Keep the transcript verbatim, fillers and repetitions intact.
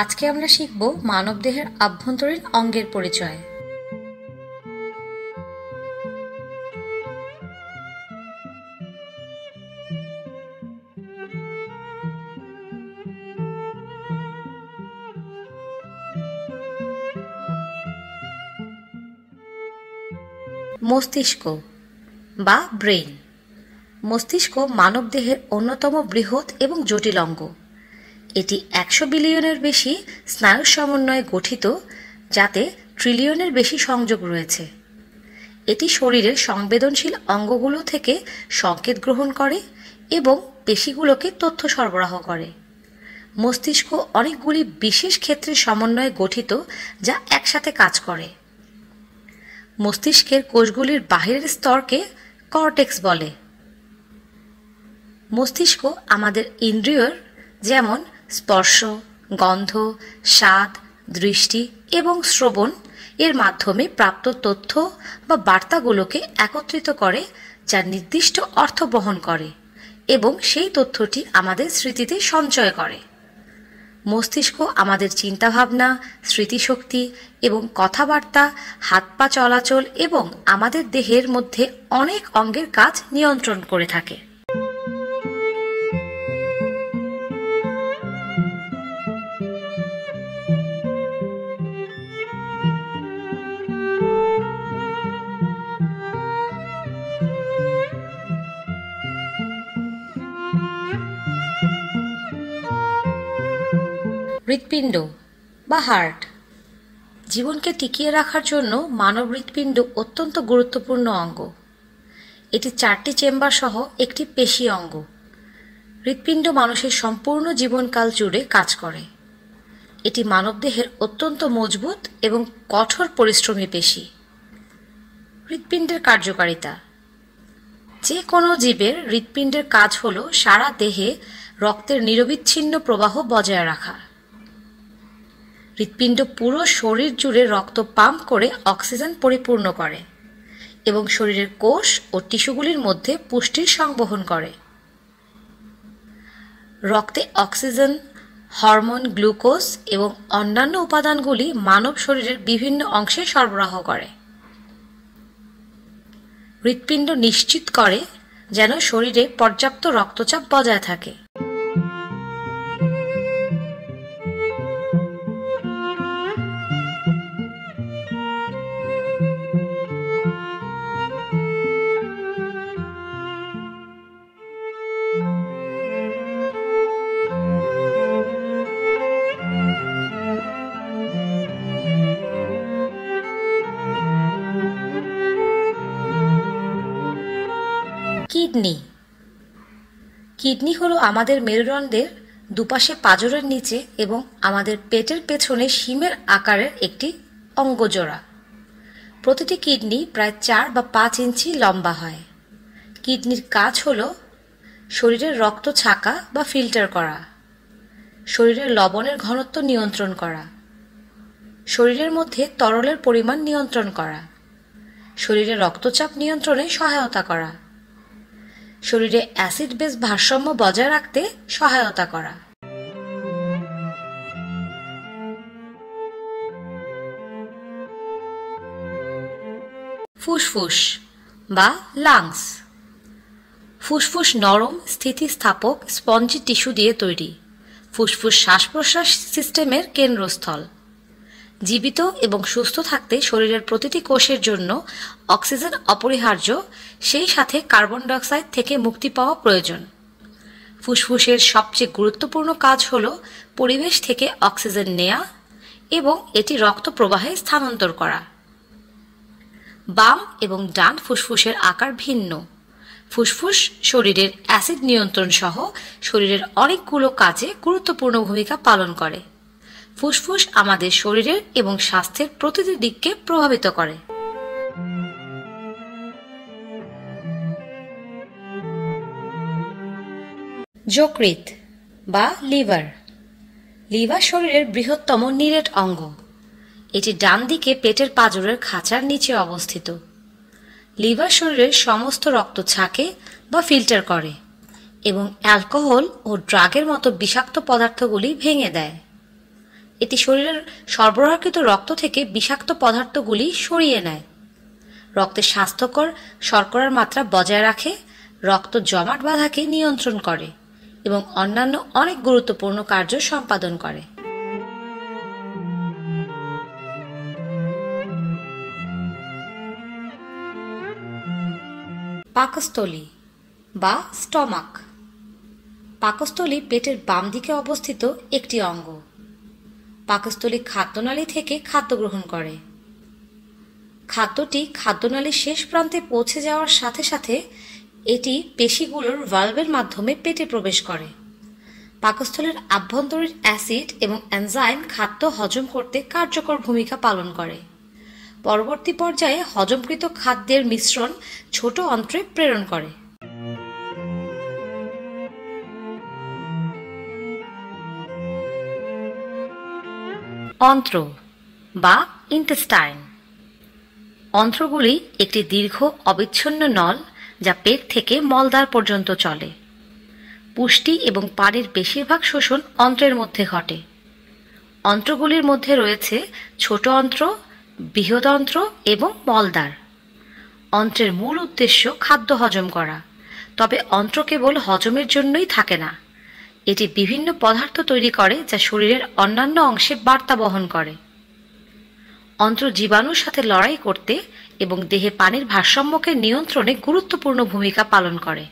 आज के আমরা শিখব মানব দেহের আভ্যন্তরীণ অঙ্গের পরিচয়। মস্তিষ্ক বা ব্রেইন। মস্তিষ্ক মানব দেহের অন্যতম বৃহৎ এবং জটিল অঙ্গ। এটি একশো বিলিয়নের বেশি স্নায়ুর সমন্বয়ে গঠিত, যাতে ট্রিলিয়নের বেশি সংযোগ রয়েছে। এটি শরীরের সংবেদনশীল অঙ্গগুলো থেকে সংকেত গ্রহণ করে এবং পেশিগুলোকে তথ্য সরবরাহ করে। মস্তিষ্ক অনেকগুলি বিশেষ ক্ষেত্রের সমন্বয়ে গঠিত যা একসাথে কাজ করে। মস্তিষ্কের কোষগুলির বাহিরের স্তরকে কর্টেক্স বলে। মস্তিষ্ক আমাদের ইন্দ্রিয়ের যেমন স্পর্শ, গন্ধ, স্বাদ, দৃষ্টি এবং শ্রবণ এর মাধ্যমে প্রাপ্ত তথ্য বা বার্তাগুলোকে একত্রিত করে, যা নির্দিষ্ট অর্থ বহন করে এবং সেই তথ্যটি আমাদের স্মৃতিতে সঞ্চয় করে। মস্তিষ্ক আমাদের চিন্তাভাবনা, স্মৃতিশক্তি এবং কথাবার্তা, হাত পা চলাচল এবং আমাদের দেহের মধ্যে অনেক অঙ্গের কাজ নিয়ন্ত্রণ করে থাকে। হৃৎপিণ্ড বা হার্ট। জীবনকে টিকিয়ে রাখার জন্য মানব হৃৎপিণ্ড অত্যন্ত গুরুত্বপূর্ণ অঙ্গ। এটি চারটি চেম্বার সহ একটি পেশি অঙ্গ। হৃৎপিণ্ড মানুষের সম্পূর্ণ জীবনকাল জুড়ে কাজ করে। এটি মানবদেহের অত্যন্ত মজবুত এবং কঠোর পরিশ্রমী পেশি। হৃৎপিণ্ডের কার্যকারিতা। যে কোনো জীবের হৃৎপিণ্ডের কাজ হল সারা দেহে রক্তের নিরবিচ্ছিন্ন প্রবাহ বজায় রাখা। হৃৎপিণ্ড পুরো শরীর জুড়ে রক্ত পাম্প করে অক্সিজেন পরিপূর্ণ করে এবং শরীরের কোষ ও টিস্যুগুলির মধ্যে পুষ্টির সংবহন করে। রক্তে অক্সিজেন, হরমোন, গ্লুকোজ এবং অন্যান্য উপাদানগুলি মানব শরীরের বিভিন্ন অংশে সরবরাহ করে। হৃৎপিণ্ড নিশ্চিত করে যেন শরীরে পর্যাপ্ত রক্তচাপ বজায় থাকে। কিডনি। কিডনি হলো আমাদের মেরুদণ্ডের দুপাশে পাঁজরের নিচে এবং আমাদের পেটের পেছনে শিমের আকারের একটি অঙ্গজোড়া। প্রতিটি কিডনি প্রায় চার বা পাঁচ ইঞ্চি লম্বা হয়। কিডনির কাজ হলো শরীরের রক্ত ছাঁকা বা ফিল্টার করা, শরীরের লবণের ঘনত্ব নিয়ন্ত্রণ করা, শরীরের মধ্যে তরলের পরিমাণ নিয়ন্ত্রণ করা, শরীরে রক্তচাপ নিয়ন্ত্রণে সহায়তা করা, শরীরে অ্যাসিড বেস ভারসাম্য বজায় রাখতে সহায়তা করা। ফুসফুস বা লাংস। ফুসফুস নরম, স্থিতিস্থাপক স্পঞ্জি টিস্যু দিয়ে তৈরি। ফুসফুস শ্বাস প্রশ্বাস সিস্টেমের কেন্দ্রস্থল। জীবিত এবং সুস্থ থাকতে শরীরের প্রতিটি কোষের জন্য অক্সিজেন অপরিহার্য, সেই সাথে কার্বন ডাইঅক্সাইড থেকে মুক্তি পাওয়া প্রয়োজন। ফুসফুসের সবচেয়ে গুরুত্বপূর্ণ কাজ হল পরিবেশ থেকে অক্সিজেন নেয়া এবং এটি রক্ত প্রবাহে স্থানান্তর করা। বাম এবং ডান ফুসফুসের আকার ভিন্ন। ফুসফুস শরীরের অ্যাসিড নিয়ন্ত্রণ সহ শরীরের অনেকগুলো কাজে গুরুত্বপূর্ণ ভূমিকা পালন করে। ফুসফুস আমাদের শরীরের এবং স্বাস্থ্যের প্রতিটি দিককে প্রভাবিত করে। যকৃৎ বা লিভার। লিভার শরীরের বৃহত্তম নিরেট অঙ্গ। এটি ডান দিকে পেটের পাঁজরের খাঁচার নিচে অবস্থিত। লিভার শরীরের সমস্ত রক্ত ছাঁকে বা ফিল্টার করে এবং অ্যালকোহল ও ড্রাগের মতো বিষাক্ত পদার্থগুলি ভেঙে দেয়। এটি শরীরের সরবরাহকৃত রক্ত থেকে বিষাক্ত পদার্থগুলি সরিয়ে নেয়, রক্তের স্বাস্থ্যকর শর্করার মাত্রা বজায় রাখে, রক্ত জমাট বাঁধাকে নিয়ন্ত্রণ করে এবং অন্যান্য অনেক গুরুত্বপূর্ণ কার্য সম্পাদন করে। পাকস্থলী বা স্টমাক। পাকস্থলী পেটের বাম দিকে অবস্থিত একটি অঙ্গ। পাকস্থলী খাদ্যনালী থেকে খাদ্য গ্রহণ করে। খাদ্যটি খাদ্যনালীর শেষ প্রান্তে পৌঁছে যাওয়ার সাথে সাথে এটি পেশিগুলোর ভালভের মাধ্যমে পেটে প্রবেশ করে। পাকস্থলীর আভ্যন্তরীণ অ্যাসিড এবং এনজাইম খাদ্য হজম করতে কার্যকর ভূমিকা পালন করে। পরবর্তী পর্যায়ে হজমকৃত খাদ্যের মিশ্রণ ছোট অন্ত্রে প্রেরণ করে। অন্ত্র বা ইন্টেস্টাইন। অন্ত্রগুলি একটি দীর্ঘ অবিচ্ছিন্ন নল যা পেট থেকে মলদ্বার পর্যন্ত চলে। পুষ্টি এবং পানির বেশিরভাগ শোষণ অন্ত্রের মধ্যে ঘটে। অন্ত্রগুলির মধ্যে রয়েছে ছোট অন্ত্র, বৃহদন্ত্র এবং মলদ্বার। অন্ত্রের মূল উদ্দেশ্য খাদ্য হজম করা, তবে অন্ত্র কেবল হজমের জন্যই থাকে না, এটি বিভিন্ন পদার্থ তৈরি করে যা শরীরের অন্যান্য অংশে বার্তা বহন করে। অন্ত্র জীবাণুর সাথে লড়াই করতে এবং দেহে পানির ভারসাম্যকে নিয়ন্ত্রণে গুরুত্বপূর্ণ ভূমিকা পালন করে।